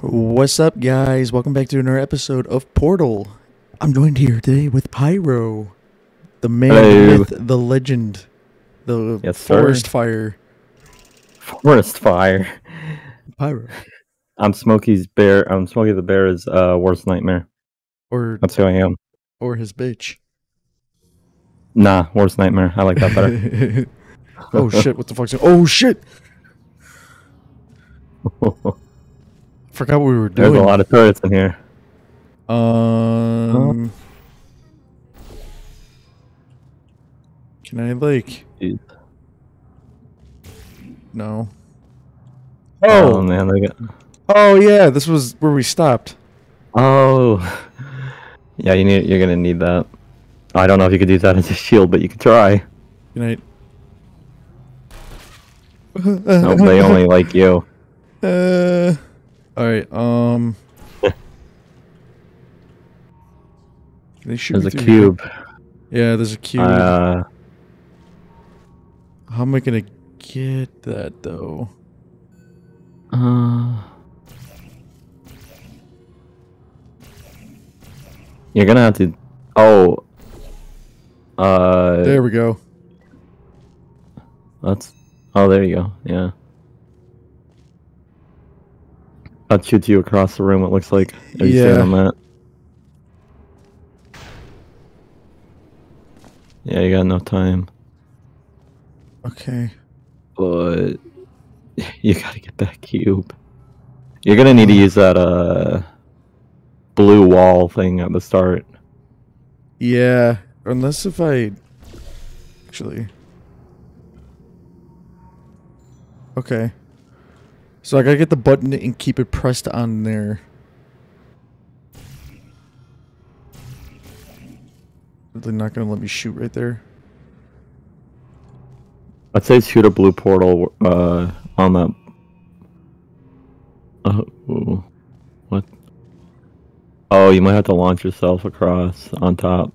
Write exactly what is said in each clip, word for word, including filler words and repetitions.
What's up, guys? Welcome back to another episode of Portal. I'm joined here today with Pyro, the man Hello. with the legend, the yes, forest sir. fire. Forest fire. Pyro. I'm Smokey's bear. I'm Smokey the Bear's uh, worst nightmare. Or that's who I am. Or his bitch. Nah, worst nightmare. I like that better. Oh shit! What the fuck's it? Oh shit! Forgot what we were doing. There's a lot of turrets in here. Um, oh. Can I like? Jeez. No. Oh, oh man! I got... Oh yeah, this was where we stopped. Oh. Yeah, you need. You're gonna need that. I don't know if you could use that as a shield, but you could try. Good night. No, they only like you. Uh. All right. Um. They shoot there's a cube. Here. Yeah, there's a cube. Uh, How am I gonna get that though? Uh. You're gonna have to. Oh. Uh. There we go. That's. Oh, there you go. Yeah. That shoots you across the room, it looks like. Are you yeah. on that? Yeah, you got no time. Okay. But you gotta get that cube. You're gonna need to use that uh blue wall thing at the start. Yeah. Unless if I actually Okay. So I gotta get the button and keep it pressed on there. They're not gonna let me shoot right there. I'd say shoot a blue portal uh, on that. Oh, what? Oh, you might have to launch yourself across on top.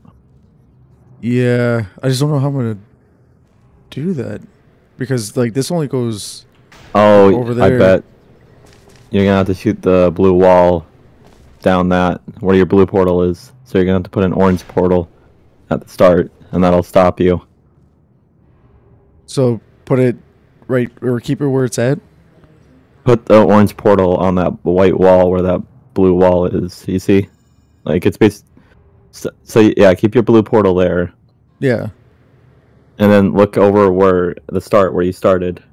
Yeah, I just don't know how I'm gonna do that because like this only goes. Oh, over there. I bet. You're going to have to shoot the blue wall down that, where your blue portal is. So you're going to have to put an orange portal at the start, and that'll stop you. So put it right, or keep it where it's at? Put the orange portal on that white wall where that blue wall is, you see? Like, it's based... So, so yeah, keep your blue portal there. Yeah. And then look over where the start, where you started.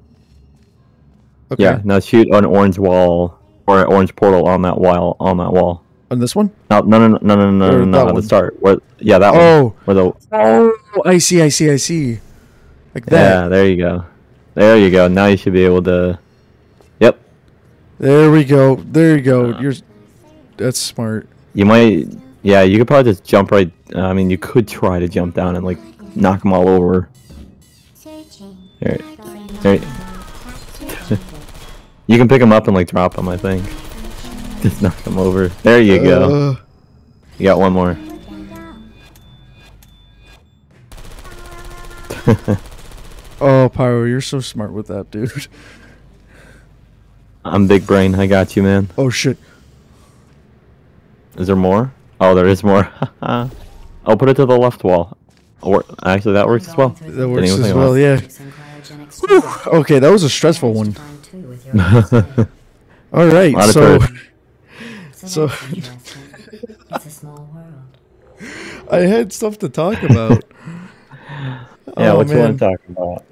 Okay. Yeah. Now shoot an orange wall or an orange portal on that wall. On that wall. On this one? No, no, no, no, no, no, no. no at the start. Where, yeah, that oh. one. Where the, oh, I see, I see, I see. Like that. Yeah. There you go. There you go. Now you should be able to. Yep. There we go. There you go. Uh, You're. That's smart. You might. Yeah. You could probably just jump right. Uh, I mean, you could try to jump down and like knock them all over. There. There. You can pick them up and like drop them, I think. Just knock them over. There you uh, go. You got one more. Oh, Pyro, you're so smart with that, dude. I'm big brain. I got you, man. Oh, shit. Is there more? Oh, there is more. I'll put it to the left wall. Or actually, that works as well. That works as well, yeah. Whew. Okay, that was a stressful one. All right, so so I had stuff to talk about. Yeah, oh, what man. you want to talk about?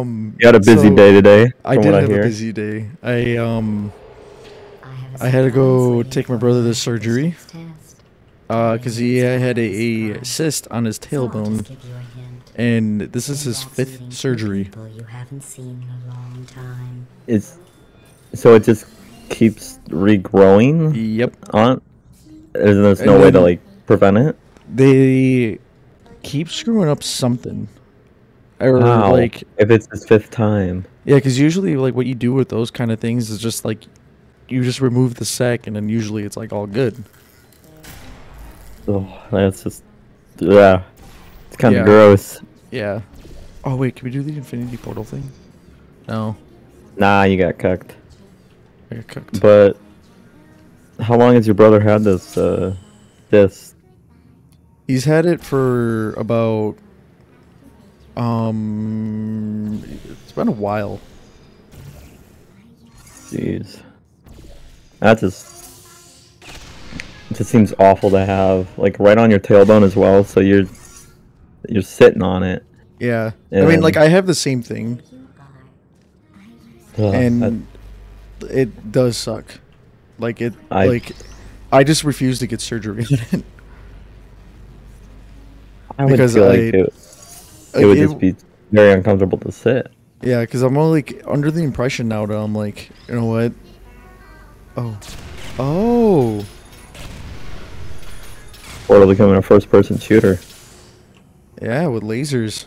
Um, you had a busy so day today. I did have I a busy day. I um, I had to go take my brother to surgery. Uh, cause he had a, a cyst on his tailbone, and this is his fifth surgery. You haven't seen in a long time. It's so it just keeps regrowing. Yep. On there's no way to like prevent it. They keep screwing up something. Or wow. like if it's his fifth time. Yeah, because usually like what you do with those kind of things is just like you just remove the sac, and then usually it's like all good. Oh, that's just, yeah, it's kind of yeah. gross. Yeah. Oh wait, can we do the infinity portal thing? No. Nah, you got cucked. I got cucked. But How long has your brother had this? Uh, this? He's had it for about. Um, it's been a while. Jeez, that just it just seems awful to have, like, right on your tailbone as well. So you're you're sitting on it. Yeah, and I mean, like, I have the same thing, uh, and that, it does suck. Like it, I, like I just refuse to get surgery on it. I would feel like I, it. It would just be very uncomfortable to sit. Yeah, because I'm all, like, under the impression now that I'm like, you know what? Oh. Oh! Portal becoming a first-person shooter. Yeah, with lasers.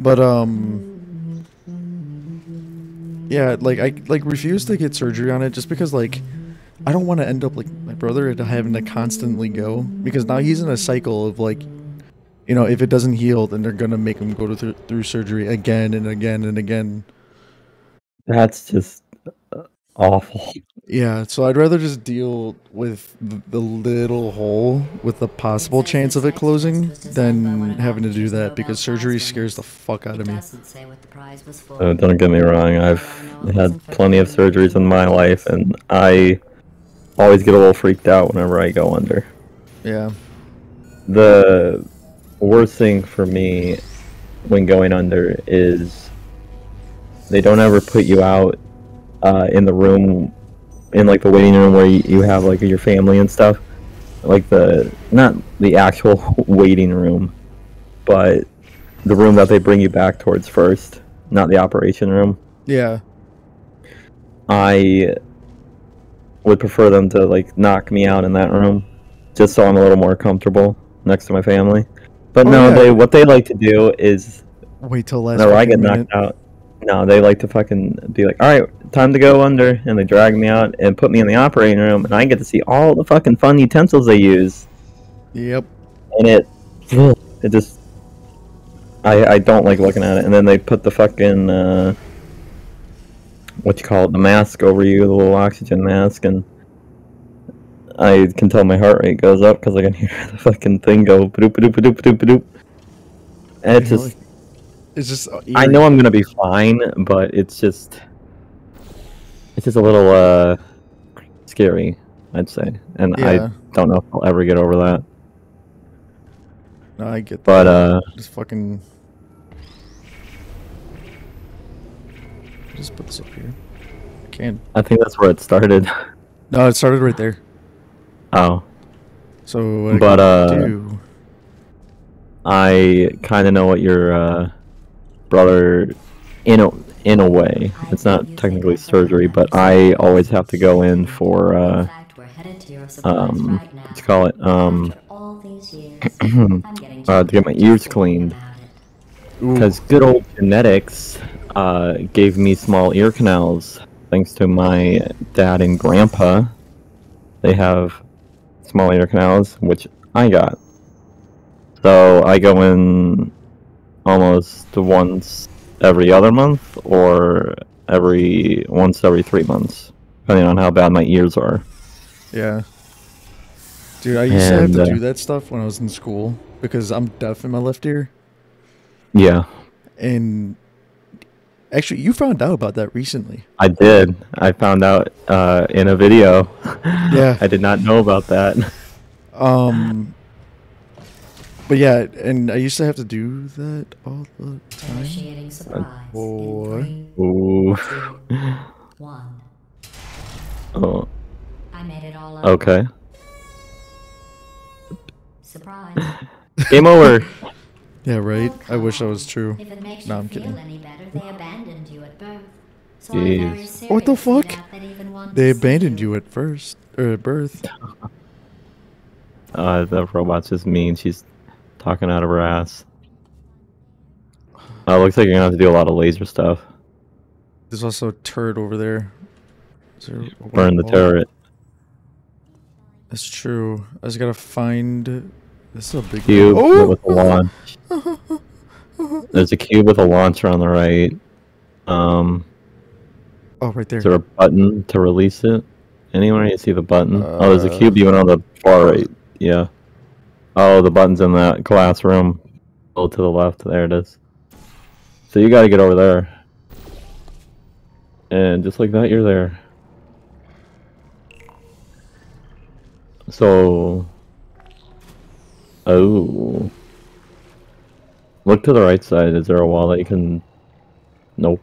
But, um... yeah, like, I, like, refuse to get surgery on it just because, like, I don't want to end up like my brother and having to constantly go. Because now he's in a cycle of, like, you know, if it doesn't heal, then they're gonna make him go to th through surgery again and again and again. That's just awful. Yeah, so I'd rather just deal with the little hole with the possible chance of it closing than having to do that, because surgery scares the fuck out of me. Oh, don't get me wrong, I've had plenty of surgeries in my life, and I always get a little freaked out whenever I go under. Yeah. The worst thing for me when going under is they don't ever put you out uh, in the room, in like the waiting room where you, you have like your family and stuff, like the, not the actual waiting room, but the room that they bring you back towards first, not the operation room. Yeah. I would prefer them to, like, knock me out in that room just so I'm a little more comfortable next to my family. But oh, no, yeah. they what they like to do is wait till last. No, I get knocked minute. out. No, they like to fucking be like, all right, time to go under, and they drag me out and put me in the operating room, and I get to see all the fucking fun utensils they use. Yep. And it, it just, I I don't like looking at it. And then they put the fucking uh, what you call it, the mask over you, the little oxygen mask, and I can tell my heart rate goes up because I can hear the fucking thing go ba-doop, ba-doop, ba-doop, ba-doop, ba-doop. And it's just, it's just eerie. I know I'm gonna be fine, but it's just, it's just a little uh, scary, I'd say, and yeah. I don't know if I'll ever get over that. No, I get that. But uh, just fucking, just put this up here. I can. I think that's where it started. No, it started right there. Oh. So what but, uh, do? I kind of know what your uh, brother, in a, in a way. It's not technically surgery, but I always have to go in for, uh, um, what do you call it? Um, uh, to get my ears cleaned. Because good old genetics uh, gave me small ear canals, thanks to my dad and grandpa. They have small ear canals, which I got. So I go in almost once every other month, or every once every three months, depending on how bad my ears are. Yeah. Dude, I used and, to have to uh, do that stuff when I was in school, because I'm deaf in my left ear. Yeah. And actually, you found out about that recently. I did. I found out uh, in a video. Yeah. I did not know about that. Um. But yeah, and I used to have to do that all the time. Initiating surprise. Four. In three, two, one. Oh. I made it all up. Okay. Surprise. Game over. Yeah, right? I wish that was true. No, I'm kidding. Jeez. What the fuck? They abandoned you at first, or at birth. Uh, the robot's just mean. She's talking out of her ass. Uh, looks like you're gonna have to do a lot of laser stuff. There's also a turret over there. there Burn the turret. That's true. I just gotta find... This is a big cube oh! with a launch. There's a cube with a launcher on the right. Um, oh, right there. Is there a button to release it? Anywhere you see the button. Uh, oh, there's a cube even on the far right. Yeah. Oh, the button's in that classroom. Oh, to the left. There it is. So you gotta get over there. And just like that, you're there. So... Oh... Look to the right side. Is there a wall that you can... Nope.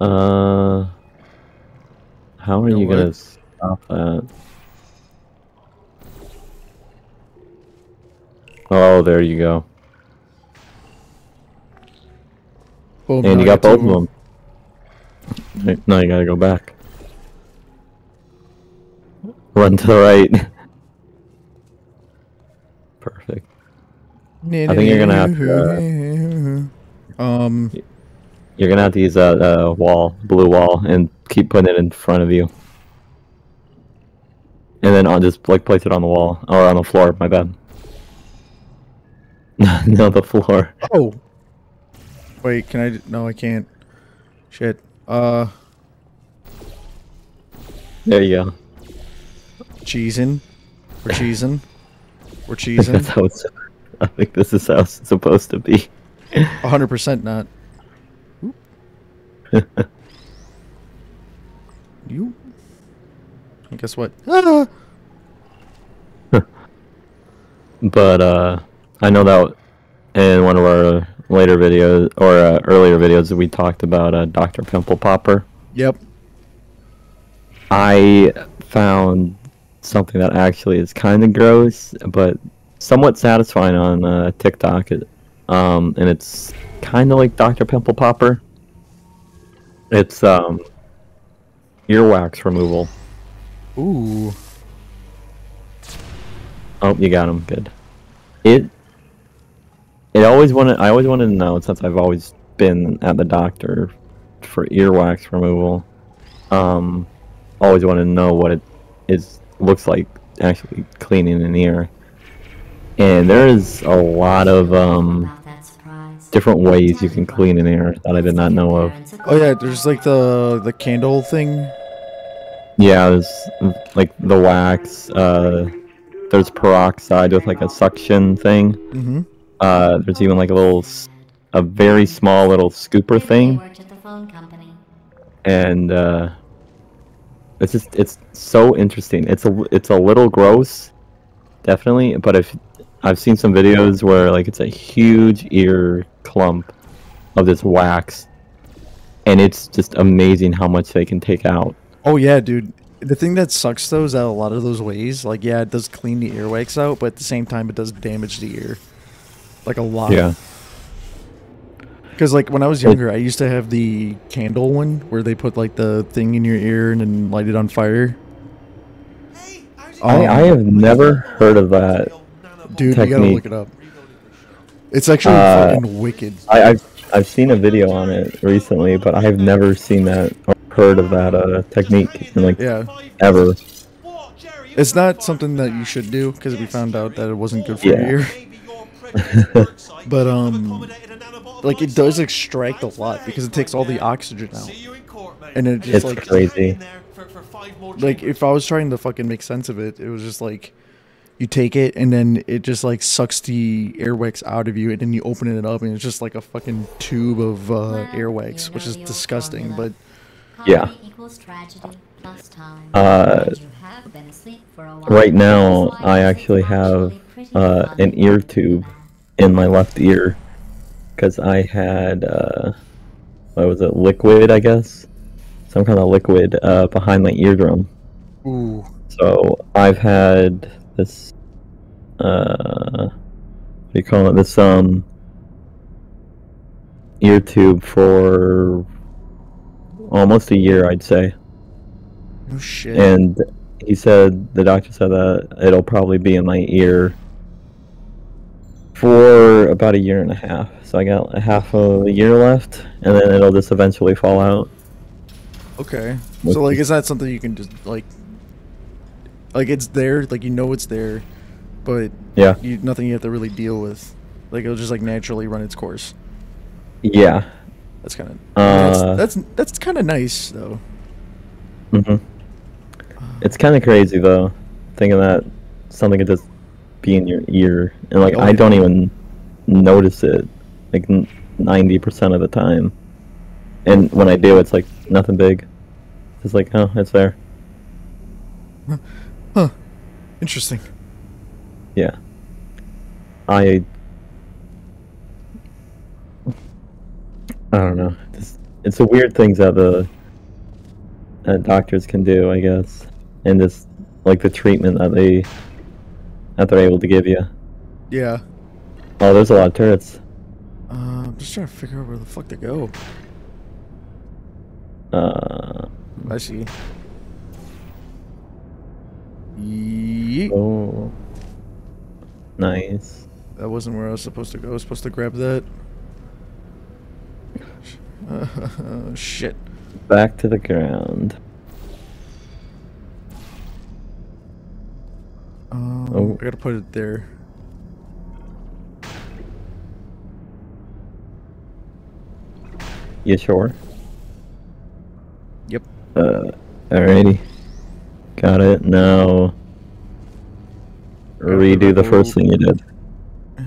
Uh... How are you gonna stop that? Oh, there you go. Oh, and you got both of them. Right, now you gotta go back. Run to the right. Perfect. I think you're gonna have to. Uh, um. You're gonna have to use that uh, wall, blue wall, and keep putting it in front of you. And then I'll just like place it on the wall or on the floor. My bad. No, the floor. Oh. Wait, can I? No, I can't. Shit. Uh. There you go. Cheesin'. We're cheesin'. We're cheesin'. I think this is how it's supposed to be. one hundred percent not. You? And guess what? Ah! But, uh, I know that in one of our later videos, or uh, earlier videos, we talked about uh, Doctor Pimple Popper. Yep. I found something that actually is kind of gross, but somewhat satisfying on uh, TikTok, um, and it's kind of like Doctor Pimple Popper. It's um, earwax removal. Ooh. Oh, you got him. Good. It. It always wanted. I always wanted to know, since I've always been at the doctor for earwax removal. Um, always wanted to know what it is looks like actually cleaning an ear. And there is a lot of um, different ways you can clean an ear that I did not know of. Oh yeah, there's like the the candle thing. Yeah, there's like the wax. Uh, there's peroxide with like a suction thing. Mm-hmm. Uh, there's even like a little, a very small little scooper thing. And uh, it's just it's so interesting. It's a it's a little gross, definitely, but if I've seen some videos where like it's a huge ear clump of this wax, and it's just amazing how much they can take out. Oh yeah, dude. The thing that sucks though is that a lot of those ways, like yeah, it does clean the earwax out, but at the same time it does damage the ear, like a lot. Yeah. Because like when I was younger, it, I used to have the candle one where they put like the thing in your ear and then light it on fire. Hey, oh, I, I have never heard of that. Dude, technique. You gotta look it up. It's actually uh, fucking wicked. I, I've I've seen a video on it recently, but I've never seen that or heard of that uh, technique in, like yeah. ever. It's not something that you should do because we found out that it wasn't good for yeah. your ear. But um, like it does extract a lot because it takes all the oxygen out, and it just, it's like, crazy. Like if I was trying to fucking make sense of it, it was just like. You take it, and then it just, like, sucks the earwax out of you, and then you open it up, and it's just, like, a fucking tube of uh, earwax, which is disgusting, but... Yeah. Uh, right now, I actually have uh, an ear tube in my left ear, because I had, uh, what was it, liquid, I guess? Some kind of liquid uh, behind my eardrum. Ooh. So, I've had... This, uh, what do you call it? This, um, ear tube for almost a year, I'd say. Oh, shit. And he said, the doctor said that it'll probably be in my ear for about a year and a half. So I got a half of a year left, and then it'll just eventually fall out. Okay. So, like, is that something you can just, like, Like it's there, like you know it's there, but yeah, you, nothing you have to really deal with. Like it'll just like naturally run its course. Yeah, that's kind of uh, that's that's, that's kind of nice though. Mm-hmm. It's kind of crazy though, thinking that something could just be in your ear, and like oh, I don't yeah. even notice it, like ninety percent of the time. And when I do, it's like nothing big. It's like, oh, it's there. Huh. huh. Interesting. Yeah. I. I don't know. It's, it's the weird things that the that doctors can do, I guess, and just like the treatment that they that they're able to give you. Yeah. Oh, there's a lot of turrets. Uh, I'm just trying to figure out where the fuck to go. Uh. I see. Yeet. Oh. Nice. That wasn't where I was supposed to go. I was supposed to grab that. Uh, shit. Back to the ground. Um, oh. I gotta put it there. You sure? Yep. Uh, alrighty. Got it. Now, redo the first thing you did. Uh,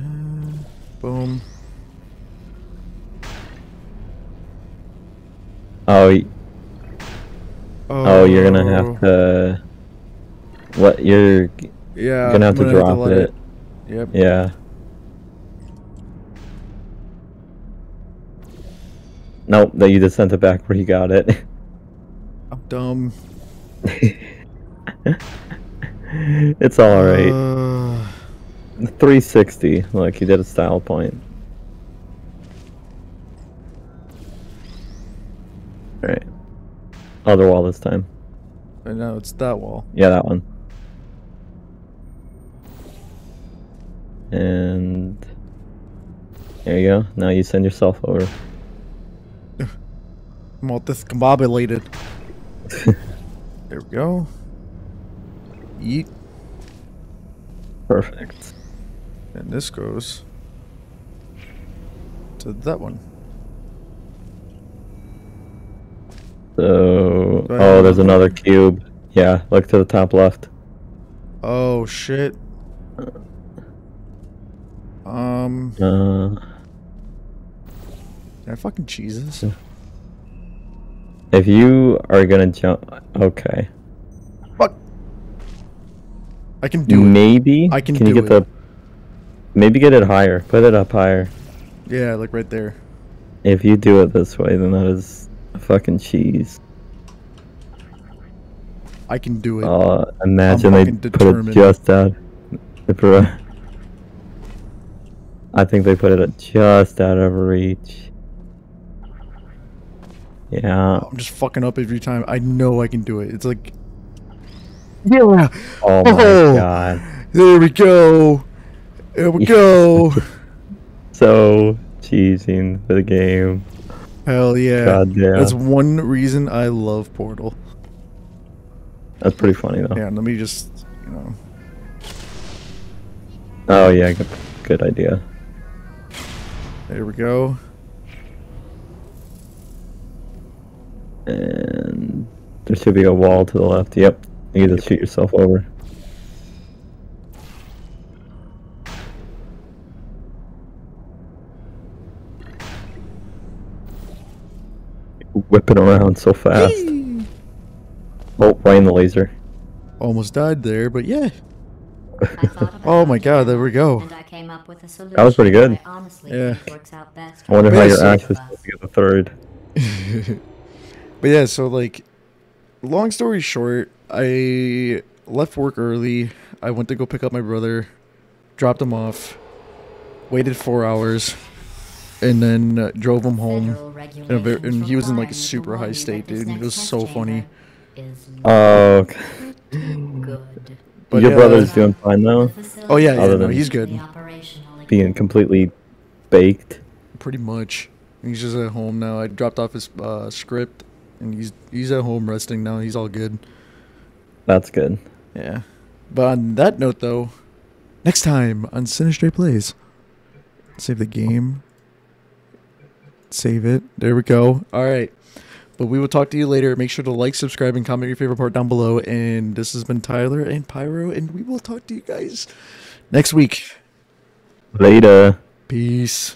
boom. Oh, oh. Oh, you're gonna have to. What you're? Yeah. Gonna have to gonna drop have to it. it. Yep. Yeah. Nope. That you just sent it back where you got it. I'm dumb. It's alright. Uh, three sixty. Look, he did a style point. Alright. Other wall this time. I know, it's that wall. Yeah, that one. And there you go. Now you send yourself over. I'm all discombobulated. There we go. Yeet. Perfect. And this goes to that one. So, oh, there's another cube. Yeah, look to the top left. Oh shit. Um. Uh. Can I fucking cheese this? If you are gonna jump, okay. Fuck. I can do maybe, it. Maybe I can, can do you get it. The, maybe get it higher. Put it up higher. Yeah, like right there. If you do it this way, then that is fucking cheese. I can do it. Uh, imagine they put determined. it just out. I think they put it just out of reach. Yeah. I'm just fucking up every time. I know I can do it. It's like... Yeah. Oh my oh. god. There we go. There we go. So cheesing for the game. Hell yeah. God damn. That's one reason I love Portal. That's pretty funny though. Yeah, let me just, you know. Oh yeah, good, good idea. There we go. And there should be a wall to the left. Yep. You can just shoot yourself over. Whipping around so fast. Yee! Oh, right in the laser. Almost died there, but yeah. Oh my god, there we go. That was pretty good. Yeah. I wonder how your axe is supposed to get the third. But yeah, so like, long story short, I left work early. I went to go pick up my brother, dropped him off, waited four hours, and then uh, drove him home. And, a, and he was in like a super high state, dude. It was so funny. Oh. Okay. But your yeah, brother's doing fine though. Oh yeah, yeah no, he's good. Being completely baked. Pretty much. He's just at home now. I dropped off his uh, script. And he's he's at home resting now. He's all good. That's good. Yeah. But on that note, though, next time on Sinistre Plays, save the game. Save it. There we go. All right. But we will talk to you later. Make sure to like, subscribe, and comment your favorite part down below. And this has been Tyler and Pyro, and we will talk to you guys next week. Later. Peace.